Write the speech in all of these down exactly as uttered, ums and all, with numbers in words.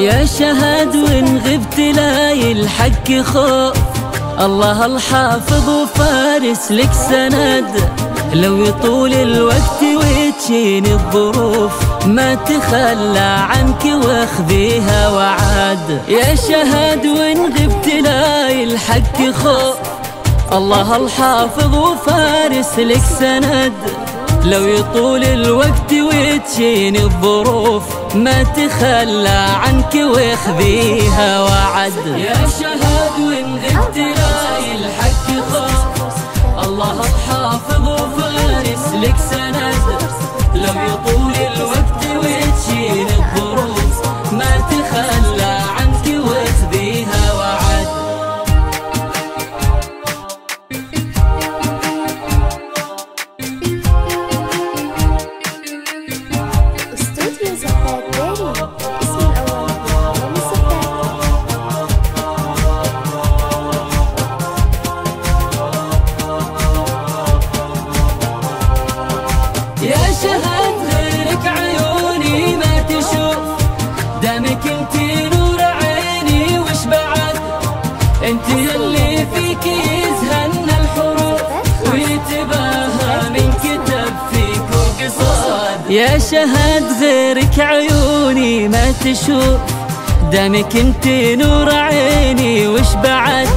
يا شهاد وإن غبت لاي الحق خوف، الله الحافظ وفارس لك سند، لو يطول الوقت وتشين الظروف ما تخلى عنك واخذيها وعد. يا شهاد وإن غبت لاي الحق خوف، الله الحافظ وفارس لك سند، لو يطول الوقت وتشين الظروف ما تخلى عنك واخذيها وعد. يا شهاد وإن غبت لاي الحق خوف، الله الحافظ وفارس لك سند، لو يطول الوقت وتشين الظروف ما تخلى عنك واخذيها وعد. يا شهاد غيرك عيوني ما تشوف، دمك انت نور عيني وش بعد،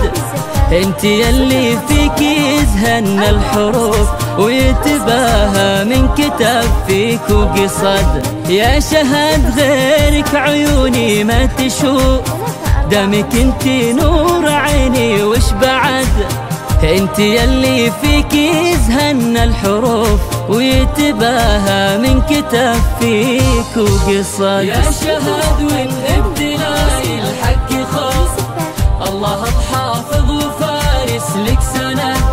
انت يلي فيك يزهن الحروف ويتباهى من كتاب فيك وقصد. يا شهاد غيرك عيوني ما تشوف، دمك انت نور عيني وش بعد، انت يلي فيك يزهن الحروف ويتباهى من كتاب فيك وقصد. يا شهاد وإن غبت لاي الحق خوف، الله الحافظ وفارس لك سند،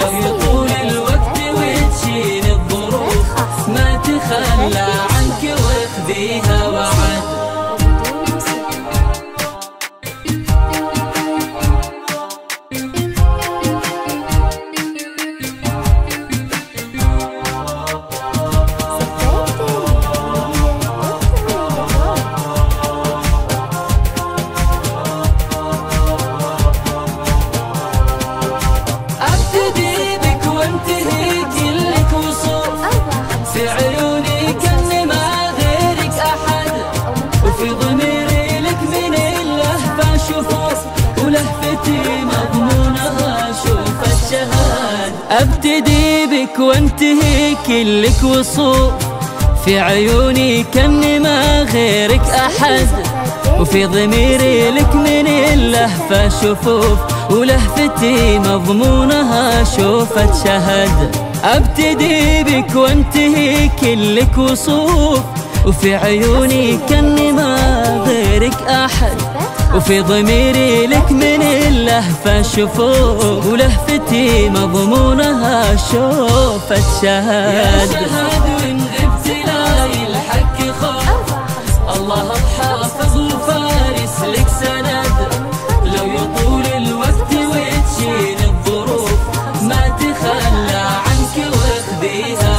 لو يطول الوقت وتشين الظروف ما تخلى عنك واخذيها وعد. ابتدي بك وانتهي كلك وصوف، في عيوني كأني ما غيرك احد، وفي ضميري لك من اللهفة شفوف، ولهفتي مضمونها شوفت شهد. ابتدي بك وانتهي كلك وصوف، وفي عيوني كأني ما غيرك احد، وفي ضميري لك من اللهفة شفوف، ولهفتي مضمونها شوفت شهاد. يا شهاد وإن غبت لاي الحق خوف، الله الحافظ وفارس لك سند، لو يطول الوقت وتشين الظروف ما تخلى عنك واخذيها.